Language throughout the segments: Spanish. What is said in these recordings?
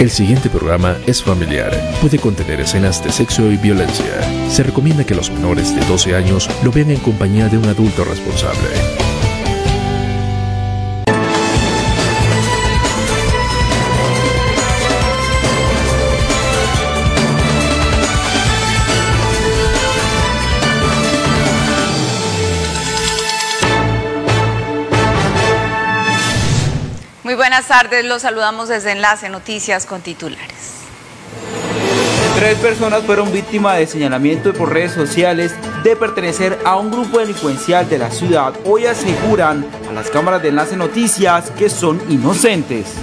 El siguiente programa es familiar. Puede contener escenas de sexo y violencia. Se recomienda que los menores de 12 años lo vean en compañía de un adulto responsable. Buenas tardes, los saludamos desde Enlace Noticias con titulares. 3 personas fueron víctimas de señalamiento por redes sociales de pertenecer a un grupo delincuencial de la ciudad. Hoy aseguran a las cámaras de Enlace Noticias que son inocentes.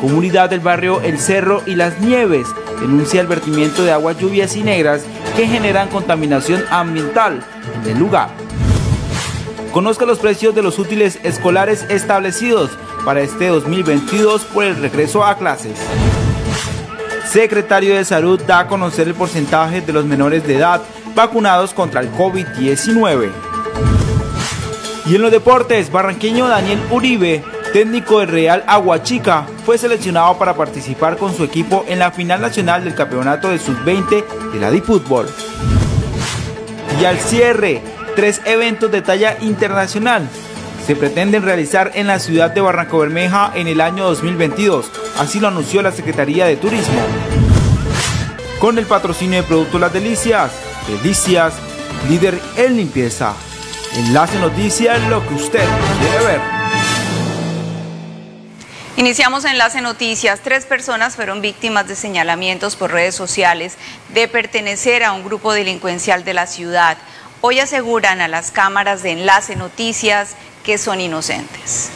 Comunidad del barrio El Cerro y Las Nieves denuncia el vertimiento de aguas lluvias y negras que generan contaminación ambiental en el lugar. Conozca los precios de los útiles escolares establecidos para este 2022 por el regreso a clases. Secretario de Salud da a conocer el porcentaje de los menores de edad vacunados contra el COVID-19. Y en los deportes, barranqueño Daniel Uribe, técnico de Real Aguachica, fue seleccionado para participar con su equipo en la final nacional del campeonato de sub-20 de la Difútbol. Y al cierre, 3 eventos de talla internacional se pretenden realizar en la ciudad de Barrancabermeja en el año 2022, así lo anunció la Secretaría de Turismo. Con el patrocinio de Producto Las Delicias, Delicias, líder en limpieza. Enlace Noticias, lo que usted quiere ver. Iniciamos Enlace Noticias. 3 personas fueron víctimas de señalamientos por redes sociales de pertenecer a un grupo delincuencial de la ciudad. Hoy aseguran a las cámaras de Enlace Noticias que son inocentes.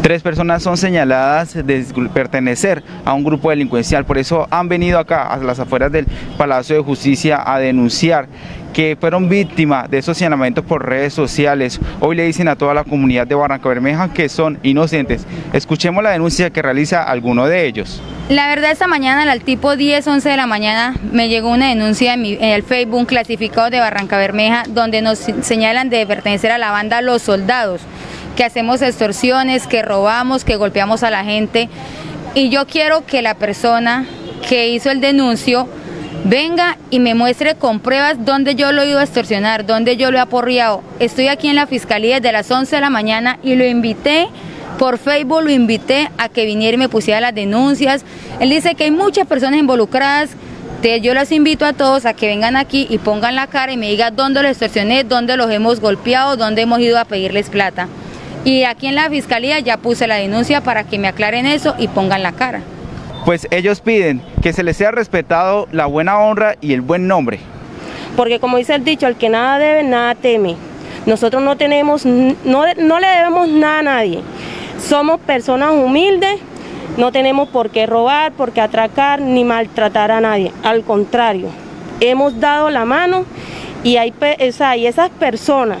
3 personas son señaladas de pertenecer a un grupo delincuencial, por eso han venido acá, a las afueras del Palacio de Justicia, a denunciar que fueron víctimas de esos señalamientos por redes sociales. Hoy le dicen a toda la comunidad de Barrancabermeja que son inocentes. Escuchemos la denuncia que realiza alguno de ellos. La verdad, esta mañana, al tipo 10, 11 de la mañana, me llegó una denuncia en el Facebook clasificado de Barrancabermeja, donde nos señalan de pertenecer a la banda Los Soldados, que hacemos extorsiones, que robamos, que golpeamos a la gente. Y yo quiero que la persona que hizo el denuncio venga y me muestre con pruebas dónde yo lo he ido a extorsionar, dónde yo lo he aporreado. Estoy aquí en la fiscalía desde las 11 de la mañana y lo invité, por Facebook lo invité a que viniera y me pusiera las denuncias. Él dice que hay muchas personas involucradas. Yo los invito a todos a que vengan aquí y pongan la cara y me digan dónde los extorsioné, dónde los hemos golpeado, dónde hemos ido a pedirles plata. Y aquí en la fiscalía ya puse la denuncia para que me aclaren eso y pongan la cara. Pues ellos piden que se les sea respetado la buena honra y el buen nombre. Porque como dice el dicho, al que nada debe, nada teme. Nosotros no tenemos, no le debemos nada a nadie. Somos personas humildes, no tenemos por qué robar, por qué atracar ni maltratar a nadie. Al contrario, hemos dado la mano y hay esas personas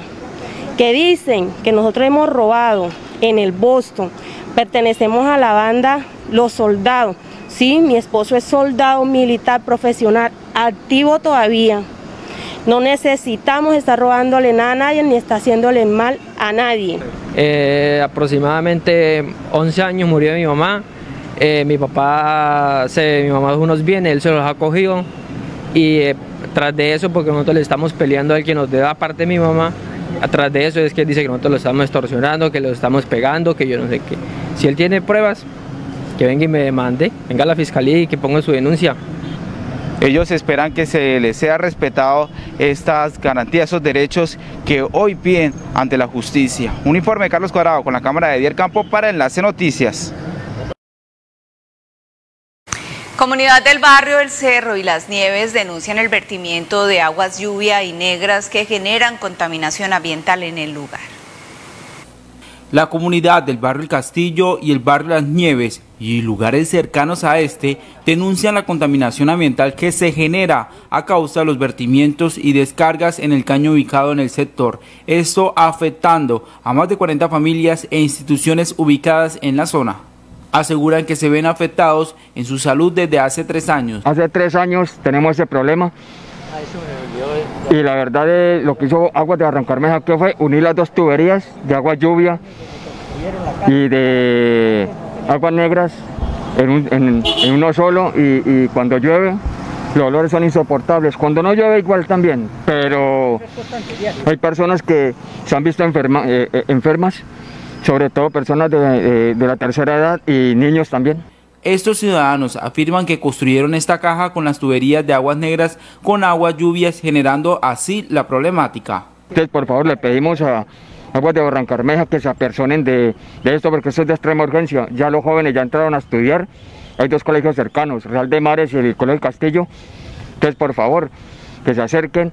que dicen que nosotros hemos robado en el Boston, pertenecemos a la banda Los Soldados. Sí, mi esposo es soldado militar profesional, activo todavía. No necesitamos estar robándole nada a nadie ni estar haciéndole mal a nadie. Aproximadamente 11 años murió mi mamá. Mi mamá dejó unos bienes, él se los ha cogido. Y tras de eso, porque nosotros le estamos peleando al que nos debe, aparte de mi mamá, atrás de eso es que él dice que nosotros lo estamos extorsionando, que lo estamos pegando, que yo no sé qué. Si él tiene pruebas, que venga y me demande, venga a la fiscalía y que ponga su denuncia. Ellos esperan que se les sea respetado estas garantías, esos derechos que hoy piden ante la justicia. Un informe de Carlos Cuadrado con la cámara de Dier Campo para Enlace Noticias. Comunidad del barrio El Cerro y Las Nieves denuncian el vertimiento de aguas lluvia y negras que generan contaminación ambiental en el lugar. La comunidad del barrio El Castillo y el barrio Las Nieves y lugares cercanos a este denuncian la contaminación ambiental que se genera a causa de los vertimientos y descargas en el caño ubicado en el sector. Esto afectando a más de 40 familias e instituciones ubicadas en la zona. Aseguran que se ven afectados en su salud desde hace 3 años. Hace 3 años tenemos ese problema y la verdad es lo que hizo Aguas de Barrancabermeja que fue unir las 2 tuberías de agua lluvia y de aguas negras en uno solo, y cuando llueve los olores son insoportables. Cuando no llueve igual también, pero hay personas que se han visto enfermas, sobre todo personas de la tercera edad y niños también. Estos ciudadanos afirman que construyeron esta caja con las tuberías de aguas negras con aguas lluvias, generando así la problemática. Entonces, por favor, le pedimos a Aguas de Barrancabermeja que se apersonen de esto, porque eso es de extrema urgencia. Ya los jóvenes ya entraron a estudiar, hay dos colegios cercanos, Real de Mares y el Colegio Castillo. Entonces, por favor, que se acerquen,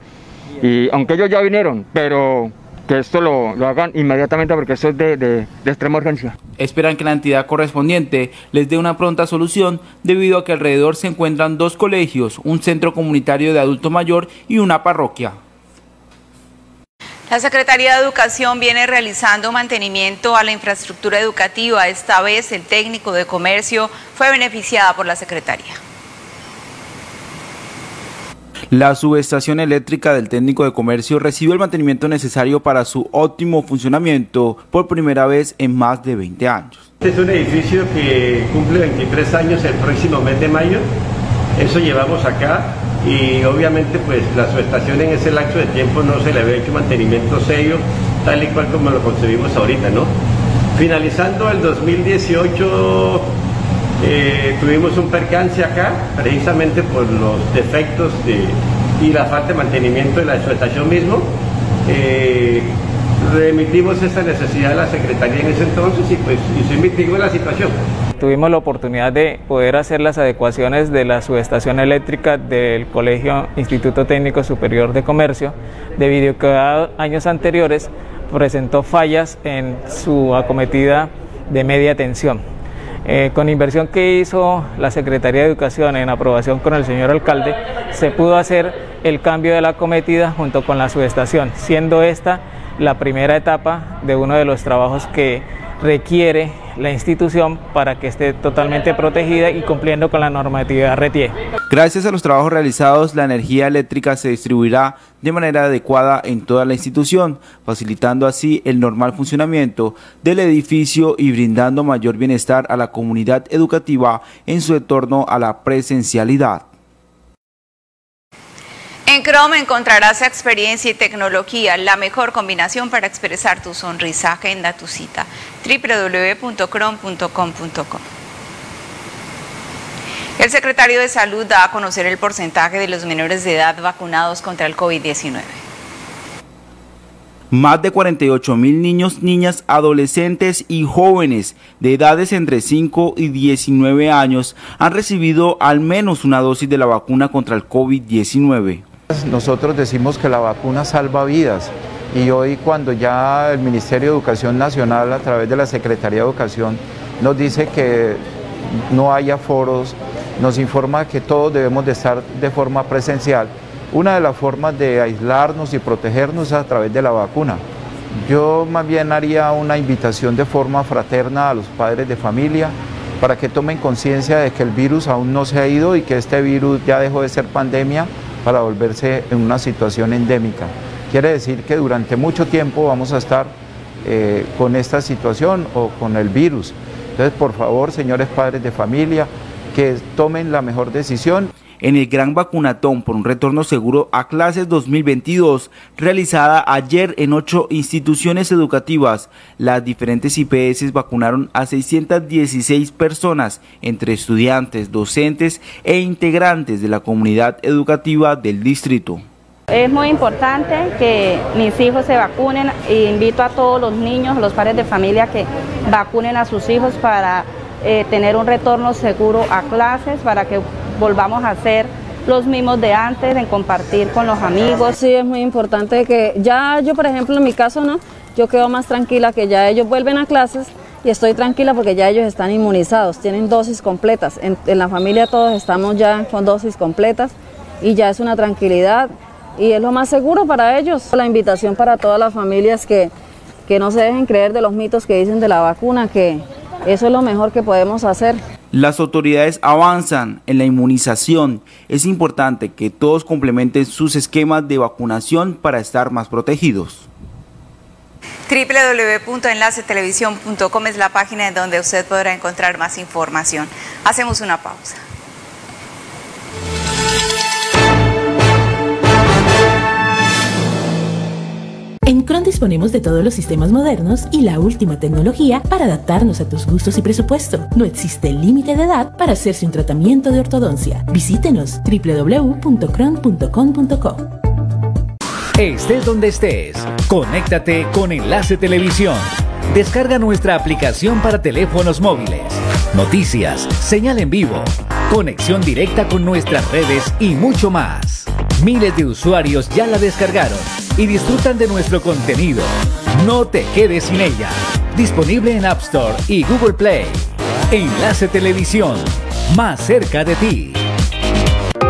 y aunque ellos ya vinieron, pero que esto lo hagan inmediatamente, porque eso es de extrema urgencia. Esperan que la entidad correspondiente les dé una pronta solución, debido a que alrededor se encuentran dos colegios, un centro comunitario de adulto mayor y una parroquia. La Secretaría de Educación viene realizando mantenimiento a la infraestructura educativa. Esta vez el técnico de comercio fue beneficiada por la Secretaría. La subestación eléctrica del técnico de comercio recibió el mantenimiento necesario para su óptimo funcionamiento por primera vez en más de 20 años. Este es un edificio que cumple 23 años el próximo mes de mayo, eso llevamos acá, y obviamente pues la subestación en ese lapso de tiempo no se le había hecho mantenimiento serio, tal y cual como lo concebimos ahorita, ¿no? Finalizando el 2018... tuvimos un percance acá, precisamente por los defectos y la falta de mantenimiento de la subestación mismo. Remitimos esa necesidad a la Secretaría en ese entonces, y pues se investigó la situación. Tuvimos la oportunidad de poder hacer las adecuaciones de la subestación eléctrica del Colegio Instituto Técnico Superior de Comercio, debido que a años anteriores presentó fallas en su acometida de media tensión. Con inversión que hizo la Secretaría de Educación en aprobación con el señor alcalde, se pudo hacer el cambio de la acometida junto con la subestación, siendo esta la primera etapa de uno de los trabajos que requiere la institución para que esté totalmente protegida y cumpliendo con la normatividad RETIE. Gracias a los trabajos realizados, la energía eléctrica se distribuirá de manera adecuada en toda la institución, facilitando así el normal funcionamiento del edificio y brindando mayor bienestar a la comunidad educativa en su retorno a la presencialidad. En Chrome encontrarás experiencia y tecnología, la mejor combinación para expresar tu sonrisa. Agenda tu cita. www.cron.com.co. El secretario de Salud da a conocer el porcentaje de los menores de edad vacunados contra el COVID-19. Más de 48.000 niños, niñas, adolescentes y jóvenes de edades entre 5 y 19 años han recibido al menos una dosis de la vacuna contra el COVID-19. Nosotros decimos que la vacuna salva vidas, y hoy cuando ya el Ministerio de Educación Nacional a través de la Secretaría de Educación nos dice que no hay aforos, nos informa que todos debemos de estar de forma presencial. Una de las formas de aislarnos y protegernos es a través de la vacuna. Yo más bien haría una invitación de forma fraterna a los padres de familia para que tomen conciencia de que el virus aún no se ha ido y que este virus ya dejó de ser pandemia para volverse en una situación endémica. Quiere decir que durante mucho tiempo vamos a estar con esta situación o con el virus. Entonces, por favor, señores padres de familia, que tomen la mejor decisión. En el Gran Vacunatón por un retorno seguro a clases 2022, realizada ayer en 8 instituciones educativas, las diferentes IPS vacunaron a 616 personas, entre estudiantes, docentes e integrantes de la comunidad educativa del distrito. Es muy importante que mis hijos se vacunen, e invito a todos los niños, los padres de familia, que vacunen a sus hijos para tener un retorno seguro a clases, para que volvamos a hacer los mismos de antes, en compartir con los amigos. Sí, es muy importante que ya yo, por ejemplo, en mi caso, ¿no? Yo quedo más tranquila que ya ellos vuelven a clases y estoy tranquila porque ya ellos están inmunizados, tienen dosis completas. En la familia todos estamos ya con dosis completas y ya es una tranquilidad y es lo más seguro para ellos. La invitación para todas las familias que no se dejen creer de los mitos que dicen de la vacuna, que eso es lo mejor que podemos hacer. Las autoridades avanzan en la inmunización. Es importante que todos complementen sus esquemas de vacunación para estar más protegidos. www.enlacetelevisión.com es la página en donde usted podrá encontrar más información. Hacemos una pausa. En Cron disponemos de todos los sistemas modernos y la última tecnología para adaptarnos a tus gustos y presupuesto. No existe límite de edad para hacerse un tratamiento de ortodoncia. Visítenos www.cron.com.co. Estés donde estés, conéctate con Enlace Televisión. Descarga nuestra aplicación para teléfonos móviles. Noticias, señal en vivo, conexión directa con nuestras redes y mucho más. Miles de usuarios ya la descargaron y disfrutan de nuestro contenido. No te quedes sin ella. Disponible en App Store y Google Play. Enlace Televisión, más cerca de ti.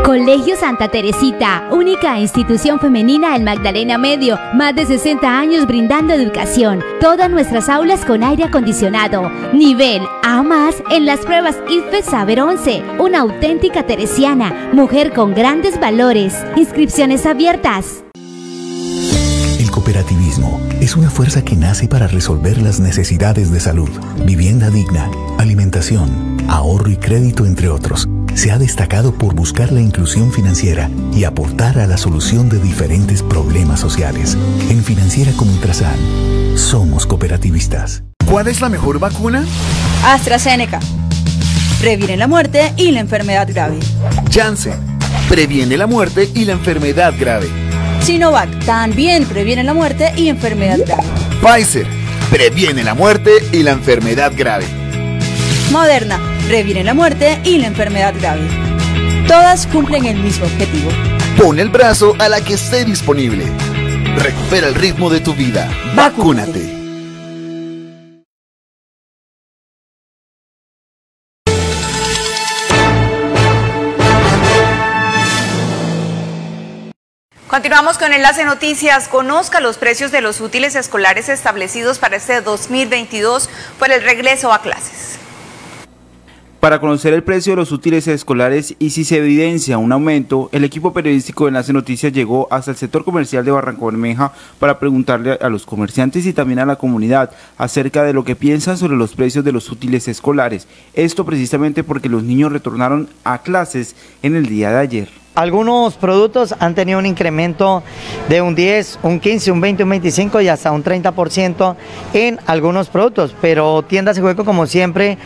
Colegio Santa Teresita, única institución femenina en Magdalena Medio, más de 60 años brindando educación, todas nuestras aulas con aire acondicionado, nivel A+, en las pruebas IFES Saber 11, una auténtica teresiana, mujer con grandes valores, inscripciones abiertas. El cooperativismo es una fuerza que nace para resolver las necesidades de salud, vivienda digna, alimentación, ahorro y crédito, entre otros. Se ha destacado por buscar la inclusión financiera y aportar a la solución de diferentes problemas sociales. En Financiera Comultrasan, somos cooperativistas. ¿Cuál es la mejor vacuna? AstraZeneca. Previene la muerte y la enfermedad grave. Janssen. Previene la muerte y la enfermedad grave. Sinovac. También previene la muerte y enfermedad grave. Pfizer. Previene la muerte y la enfermedad grave. Moderna. Previene la muerte y la enfermedad grave. Todas cumplen el mismo objetivo. Pon el brazo a la que esté disponible. Recupera el ritmo de tu vida. ¡Vacúnate! Continuamos con Enlace Noticias. Conozca los precios de los útiles escolares establecidos para este 2022 por el regreso a clases. Para conocer el precio de los útiles escolares y si se evidencia un aumento, el equipo periodístico de Enlace Noticias llegó hasta el sector comercial de Barrancabermeja para preguntarle a los comerciantes y también a la comunidad acerca de lo que piensan sobre los precios de los útiles escolares. Esto precisamente porque los niños retornaron a clases en el día de ayer. Algunos productos han tenido un incremento de un 10, un 15, un 20, un 25 y hasta un 30% en algunos productos, pero Tiendas y Hueco, como siempre,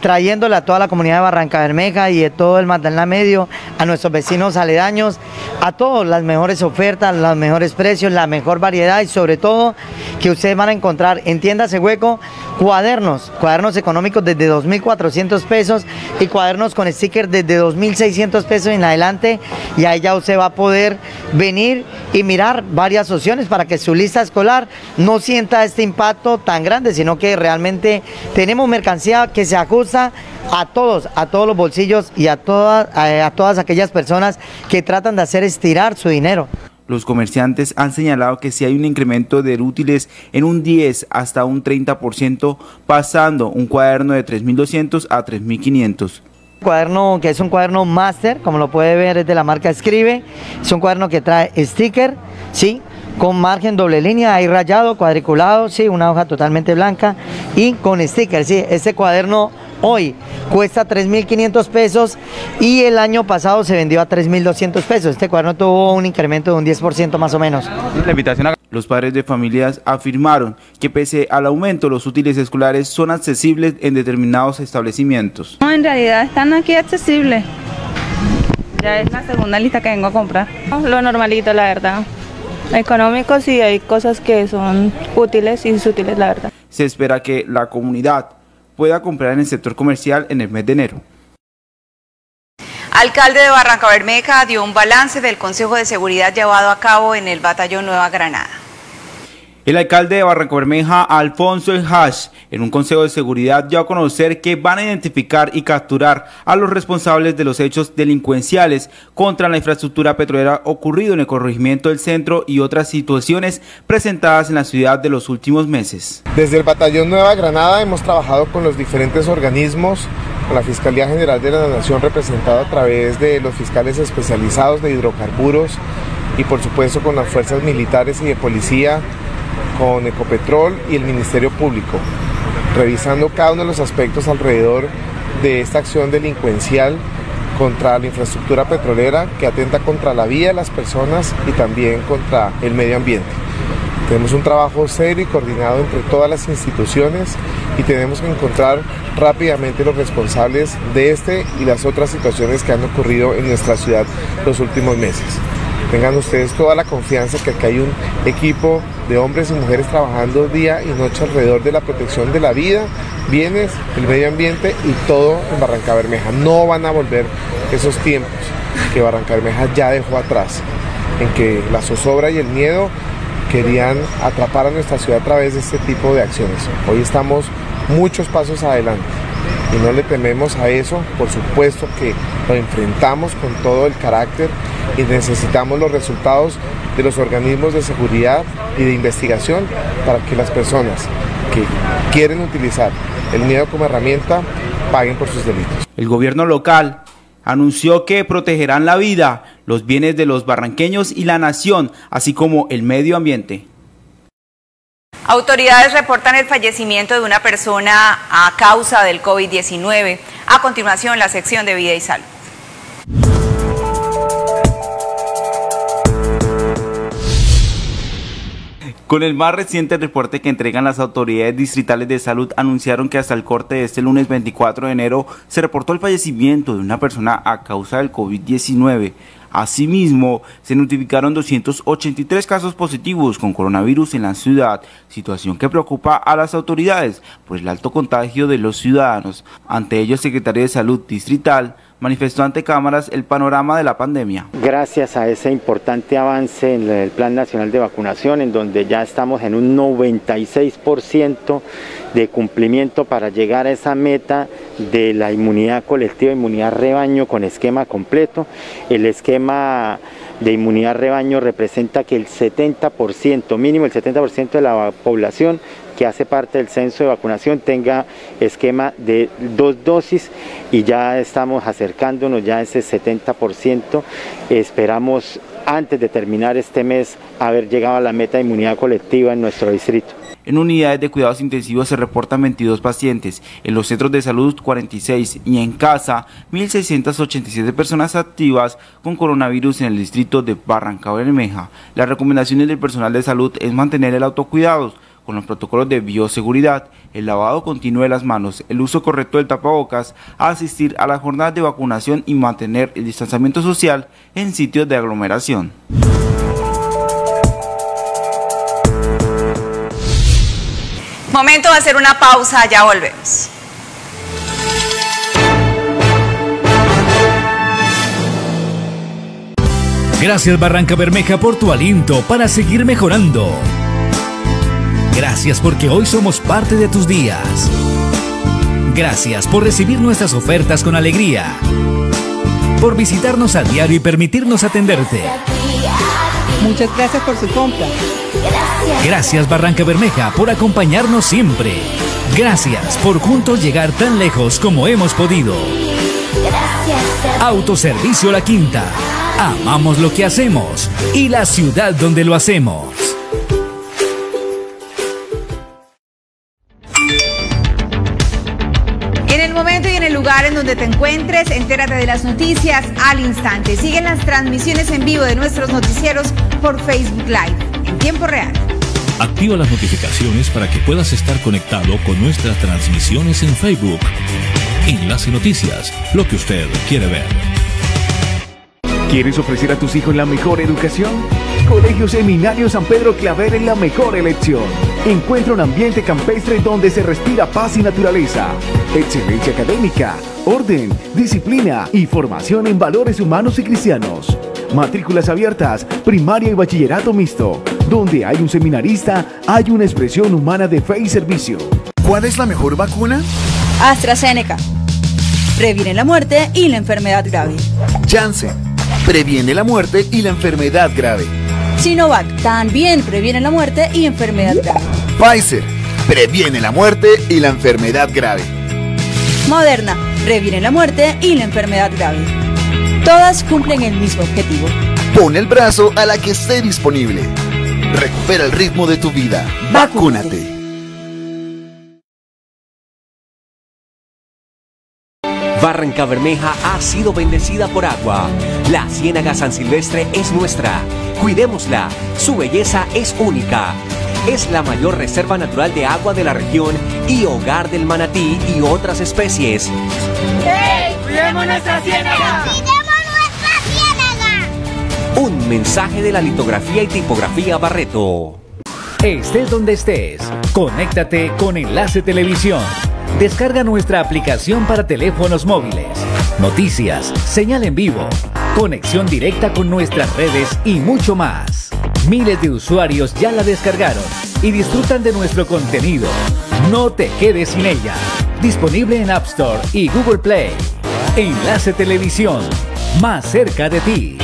trayéndole a toda la comunidad de Barrancabermeja y de todo el Magdalena Medio, a nuestros vecinos aledaños, a todos las mejores ofertas, los mejores precios, la mejor variedad y sobre todo que ustedes van a encontrar en Tiendas y Hueco cuadernos económicos desde 2.400 pesos y cuadernos con sticker desde 2.600 pesos en la y ahí ya usted va a poder venir y mirar varias opciones para que su lista escolar no sienta este impacto tan grande, sino que realmente tenemos mercancía que se ajusta a todos los bolsillos y a todas aquellas personas que tratan de hacer estirar su dinero. Los comerciantes han señalado que si hay un incremento de útiles en un 10 hasta un 30%, pasando un cuaderno de 3.200 a 3.500. Cuaderno que es un cuaderno máster, como lo puede ver, es de la marca Escribe, es un cuaderno que trae sticker, sí, con margen doble línea, ahí rayado, cuadriculado, sí, una hoja totalmente blanca y con sticker, sí, este cuaderno hoy cuesta 3.500 pesos y el año pasado se vendió a 3.200 pesos. Este cuaderno tuvo un incremento de un 10% más o menos. Los padres de familias afirmaron que pese al aumento, los útiles escolares son accesibles en determinados establecimientos. No, en realidad están aquí accesibles. Ya es la segunda lista que vengo a comprar. Lo normalito, la verdad. Económicos y hay cosas que son útiles y sutiles, la verdad. Se espera que la comunidad pueda comprar en el sector comercial en el mes de enero. Alcalde de Barrancabermeja dio un balance del Consejo de Seguridad llevado a cabo en el Batallón Nueva Granada. El alcalde de Barrancabermeja, Alfonso El Hash, en un consejo de seguridad dio a conocer que van a identificar y capturar a los responsables de los hechos delincuenciales contra la infraestructura petrolera ocurrido en el corregimiento del centro y otras situaciones presentadas en la ciudad de los últimos meses. Desde el Batallón Nueva Granada hemos trabajado con los diferentes organismos, con la Fiscalía General de la Nación representada a través de los fiscales especializados de hidrocarburos y por supuesto con las fuerzas militares y de policía, con Ecopetrol y el Ministerio Público, revisando cada uno de los aspectos alrededor de esta acción delincuencial contra la infraestructura petrolera que atenta contra la vida de las personas y también contra el medio ambiente. Tenemos un trabajo serio y coordinado entre todas las instituciones y tenemos que encontrar rápidamente los responsables de este y las otras situaciones que han ocurrido en nuestra ciudad los últimos meses. Tengan ustedes toda la confianza que aquí hay un equipo de hombres y mujeres trabajando día y noche alrededor de la protección de la vida, bienes, el medio ambiente y todo en Barrancabermeja. No van a volver esos tiempos que Barrancabermeja ya dejó atrás, en que la zozobra y el miedo querían atrapar a nuestra ciudad a través de este tipo de acciones. Hoy estamos muchos pasos adelante y no le tememos a eso. Por supuesto que lo enfrentamos con todo el carácter y necesitamos los resultados de los organismos de seguridad y de investigación para que las personas que quieren utilizar el miedo como herramienta paguen por sus delitos. El gobierno local anunció que protegerán la vida, los bienes de los barranqueños y la nación, así como el medio ambiente. Autoridades reportan el fallecimiento de una persona a causa del COVID-19. A continuación, la sección de Vida y Salud. Con el más reciente reporte que entregan las autoridades distritales de salud, anunciaron que hasta el corte de este lunes 24 de enero se reportó el fallecimiento de una persona a causa del COVID-19. Asimismo, se notificaron 283 casos positivos con coronavirus en la ciudad, situación que preocupa a las autoridades por el alto contagio de los ciudadanos. Ante ello, el secretario de Salud Distrital manifestó ante cámaras el panorama de la pandemia. Gracias a ese importante avance en el Plan Nacional de Vacunación, en donde ya estamos en un 96% de cumplimiento para llegar a esa meta de la inmunidad colectiva, inmunidad rebaño con esquema completo. El esquema de inmunidad rebaño representa que el 70%, mínimo el 70% de la población que hace parte del censo de vacunación tenga esquema de 2 dosis y ya estamos acercándonos ya a ese 70%. Esperamos antes de terminar este mes haber llegado a la meta de inmunidad colectiva en nuestro distrito. En unidades de cuidados intensivos se reportan 22 pacientes, en los centros de salud 46 y en casa 1.687 personas activas con coronavirus en el distrito de Barrancabermeja. Las recomendaciones del personal de salud es mantener el autocuidado con los protocolos de bioseguridad, el lavado continuo de las manos, el uso correcto del tapabocas, asistir a las jornadas de vacunación y mantener el distanciamiento social en sitios de aglomeración. Momento de hacer una pausa, ya volvemos. Gracias Barrancabermeja por tu aliento para seguir mejorando. Gracias porque hoy somos parte de tus días. Gracias por recibir nuestras ofertas con alegría. Por visitarnos a diario y permitirnos atenderte. Muchas gracias por su compra. Gracias Barrancabermeja por acompañarnos siempre. Gracias por juntos llegar tan lejos como hemos podido. Autoservicio La Quinta. Amamos lo que hacemos y la ciudad donde lo hacemos. En donde te encuentres, entérate de las noticias al instante. Siguen las transmisiones en vivo de nuestros noticieros por Facebook Live en tiempo real. Activa las notificaciones para que puedas estar conectado con nuestras transmisiones en Facebook. Enlace Noticias, lo que usted quiere ver. ¿Quieres ofrecer a tus hijos la mejor educación? Colegio Seminario San Pedro Claver es la mejor elección. Encuentra un ambiente campestre donde se respira paz y naturaleza. Excelencia académica, orden, disciplina y formación en valores humanos y cristianos. Matrículas abiertas, primaria y bachillerato mixto. Donde hay un seminarista, hay una expresión humana de fe y servicio. ¿Cuál es la mejor vacuna? AstraZeneca. Previene la muerte y la enfermedad grave. Janssen. Previene la muerte y la enfermedad grave. Sinovac también previene la muerte y enfermedad grave. Pfizer previene la muerte y la enfermedad grave. Moderna previene la muerte y la enfermedad grave. Todas cumplen el mismo objetivo. Pon el brazo a la que esté disponible. Recupera el ritmo de tu vida. ¡Vacúnate! Barrancabermeja ha sido bendecida por agua. La Ciénaga San Silvestre es nuestra. Cuidémosla. Su belleza es única. Es la mayor reserva natural de agua de la región y hogar del manatí y otras especies. ¡Hey! ¡Cuidemos nuestra ciénaga! ¡Cuidemos nuestra ciénaga! Un mensaje de la litografía y tipografía Barreto. Estés donde estés, conéctate con Enlace Televisión. Descarga nuestra aplicación para teléfonos móviles. Noticias, señal en vivo, conexión directa con nuestras redes y mucho más. Miles de usuarios ya la descargaron y disfrutan de nuestro contenido. No te quedes sin ella. Disponible en App Store y Google Play. Enlace Televisión, más cerca de ti.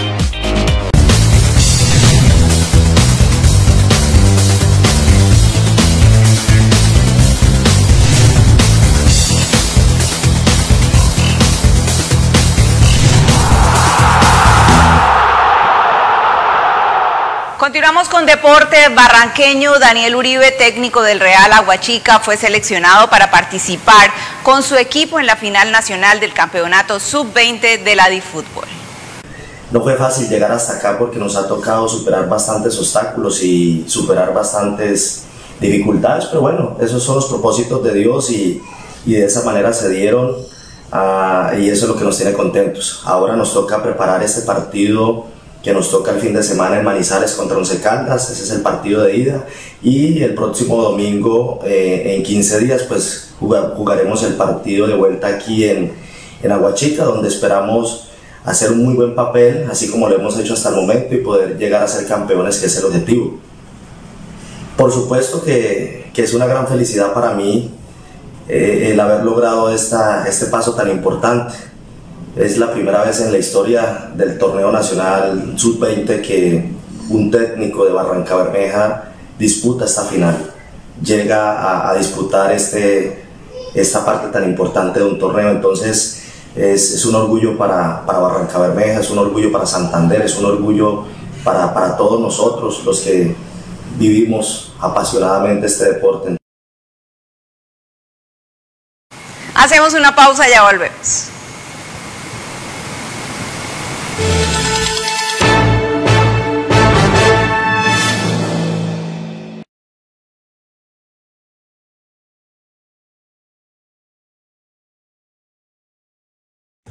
Continuamos con deporte barranqueño. Daniel Uribe, técnico del Real Aguachica, fue seleccionado para participar con su equipo en la final nacional del campeonato sub-20 de la Difútbol. No fue fácil llegar hasta acá porque nos ha tocado superar bastantes obstáculos y superar bastantes dificultades, pero bueno, esos son los propósitos de Dios y de esa manera se dieron y eso es lo que nos tiene contentos. Ahora nos toca preparar este partido que nos toca el fin de semana en Manizales contra Once Caldas. Ese es el partido de ida, y el próximo domingo en 15 días pues jugaremos el partido de vuelta aquí en Aguachica, donde esperamos hacer un muy buen papel, así como lo hemos hecho hasta el momento, y poder llegar a ser campeones, que es el objetivo. Por supuesto que es una gran felicidad para mí el haber logrado este paso tan importante. Es la primera vez en la historia del torneo nacional sub-20 que un técnico de Barrancabermeja disputa esta final, llega a disputar esta parte tan importante de un torneo. Entonces es un orgullo para Barrancabermeja, es un orgullo para Santander, es un orgullo para todos nosotros los que vivimos apasionadamente este deporte. Hacemos una pausa y ya volvemos.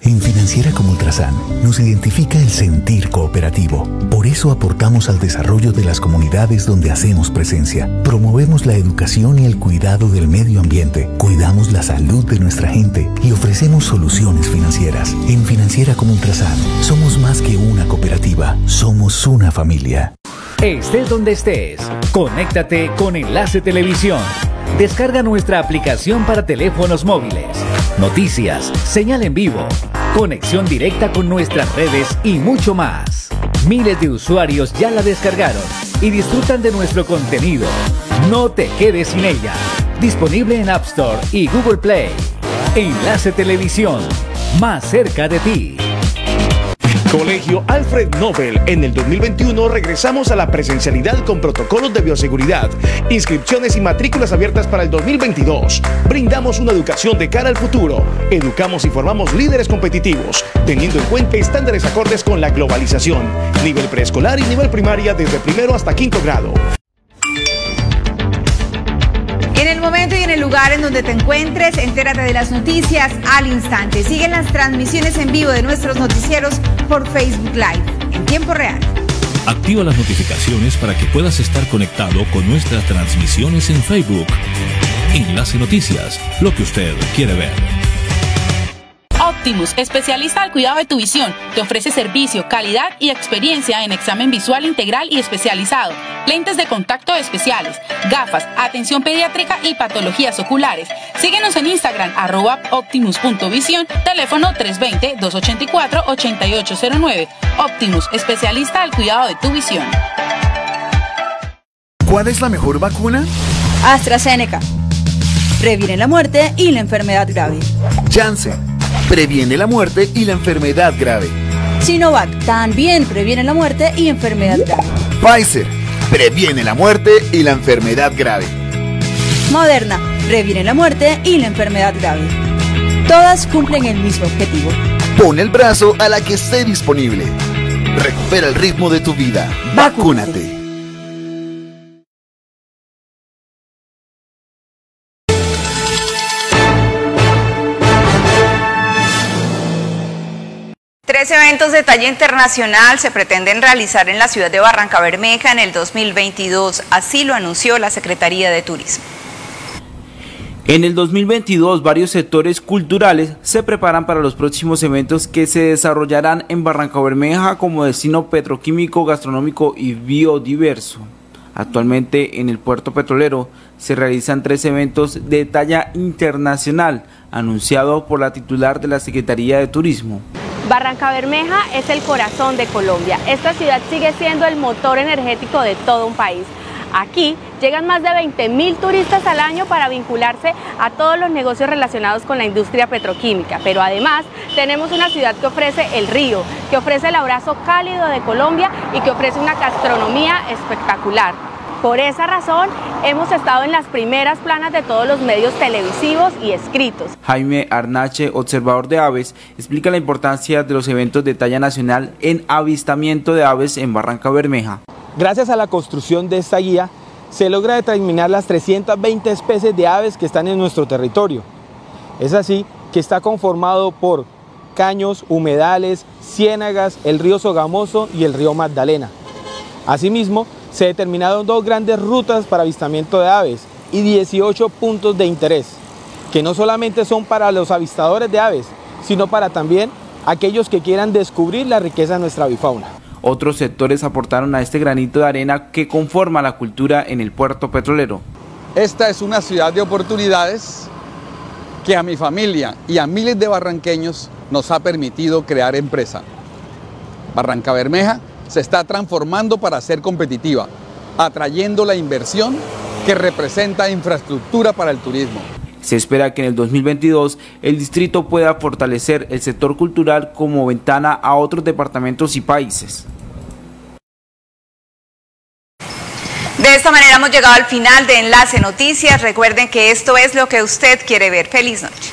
En Financiera Comultrasan nos identifica el sentir cooperativo. Por eso aportamos al desarrollo de las comunidades donde hacemos presencia. Promovemos la educación y el cuidado del medio ambiente. Cuidamos la salud de nuestra gente y ofrecemos soluciones financieras. En Financiera Comultrasan somos más que una cooperativa, somos una familia. Estés donde estés, conéctate con Enlace Televisión. Descarga nuestra aplicación para teléfonos móviles. Noticias, señal en vivo, conexión directa con nuestras redes y mucho más. Miles de usuarios ya la descargaron y disfrutan de nuestro contenido. No te quedes sin ella. Disponible en App Store y Google Play. Enlace Televisión, más cerca de ti. Colegio Alfred Nobel. En el 2021 regresamos a la presencialidad con protocolos de bioseguridad, inscripciones y matrículas abiertas para el 2022. Brindamos una educación de cara al futuro. Educamos y formamos líderes competitivos, teniendo en cuenta estándares acordes con la globalización. Nivel preescolar y nivel primaria desde primero hasta quinto grado. En el momento y en el lugar en donde te encuentres, entérate de las noticias al instante. Sigue las transmisiones en vivo de nuestros noticieros por Facebook Live, en tiempo real. Activa las notificaciones para que puedas estar conectado con nuestras transmisiones en Facebook. Enlace Noticias, lo que usted quiere ver. Optimus, especialista al cuidado de tu visión, te ofrece servicio, calidad y experiencia en examen visual integral y especializado, lentes de contacto especiales, gafas, atención pediátrica y patologías oculares. Síguenos en Instagram, @optimus.vision, teléfono 320-284-8809. Optimus, especialista al cuidado de tu visión. ¿Cuál es la mejor vacuna? AstraZeneca. Previene la muerte y la enfermedad grave. Janssen. Previene la muerte y la enfermedad grave. Sinovac también previene la muerte y enfermedad grave. Pfizer previene la muerte y la enfermedad grave. Moderna, previene la muerte y la enfermedad grave. Todas cumplen el mismo objetivo. Pon el brazo a la que esté disponible. Recupera el ritmo de tu vida. Vacúnate. Tres eventos de talla internacional se pretenden realizar en la ciudad de Barrancabermeja en el 2022, así lo anunció la Secretaría de Turismo. En el 2022, varios sectores culturales se preparan para los próximos eventos que se desarrollarán en Barrancabermeja como destino petroquímico, gastronómico y biodiverso. Actualmente, en el puerto petrolero se realizan tres eventos de talla internacional, anunciado por la titular de la Secretaría de Turismo. Barrancabermeja es el corazón de Colombia. Esta ciudad sigue siendo el motor energético de todo un país. Aquí llegan más de 20.000 turistas al año para vincularse a todos los negocios relacionados con la industria petroquímica. Pero además tenemos una ciudad que ofrece el río, que ofrece el abrazo cálido de Colombia y que ofrece una gastronomía espectacular. Por esa razón hemos estado en las primeras planas de todos los medios televisivos y escritos. Jaime Arnache, observador de aves, explica la importancia de los eventos de talla nacional en avistamiento de aves en Barrancabermeja. Gracias a la construcción de esta guía, se logra determinar las 320 especies de aves que están en nuestro territorio. Es así que está conformado por caños, humedales, ciénagas, el río Sogamoso y el río Magdalena. Asimismo, se determinaron dos grandes rutas para avistamiento de aves y 18 puntos de interés, que no solamente son para los avistadores de aves, sino para también aquellos que quieran descubrir la riqueza de nuestra avifauna. Otros sectores aportaron a este granito de arena que conforma la cultura en el puerto petrolero. Esta es una ciudad de oportunidades que a mi familia y a miles de barranqueños nos ha permitido crear empresa. Barrancabermeja se está transformando para ser competitiva, atrayendo la inversión que representa infraestructura para el turismo. Se espera que en el 2022 el distrito pueda fortalecer el sector cultural como ventana a otros departamentos y países. De esta manera hemos llegado al final de Enlace Noticias. Recuerden que esto es lo que usted quiere ver. Feliz noche.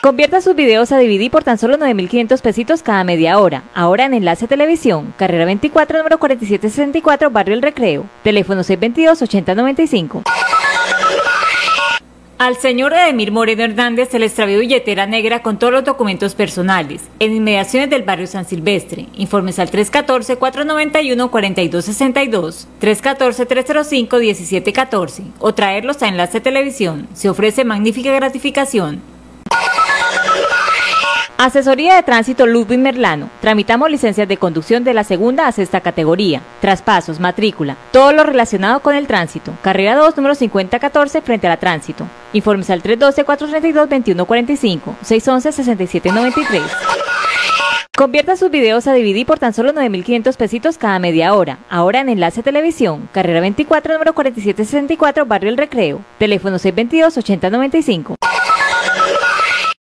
Convierta sus videos a DVD por tan solo 9.500 pesitos cada media hora. Ahora en Enlace Televisión, carrera 24, número 4764, barrio El Recreo. Teléfono 622-8095. Al señor Edemir Moreno Hernández se le extravió billetera negra con todos los documentos personales en inmediaciones del barrio San Silvestre. Informes al 314-491-4262, 314-305-1714 o traerlos a Enlace Televisión. Se ofrece magnífica gratificación. Asesoría de Tránsito Luzvin Merlano. Tramitamos licencias de conducción de la 2ª a 6ª categoría, traspasos, matrícula, todo lo relacionado con el tránsito. Carrera 2, número 5014, frente a la Tránsito. Informes al 312-432-2145, 611-6793. Convierta sus videos a DVD por tan solo 9.500 pesitos cada media hora. Ahora en Enlace Televisión, carrera 24, número 4764, barrio El Recreo. Teléfono 622-8095.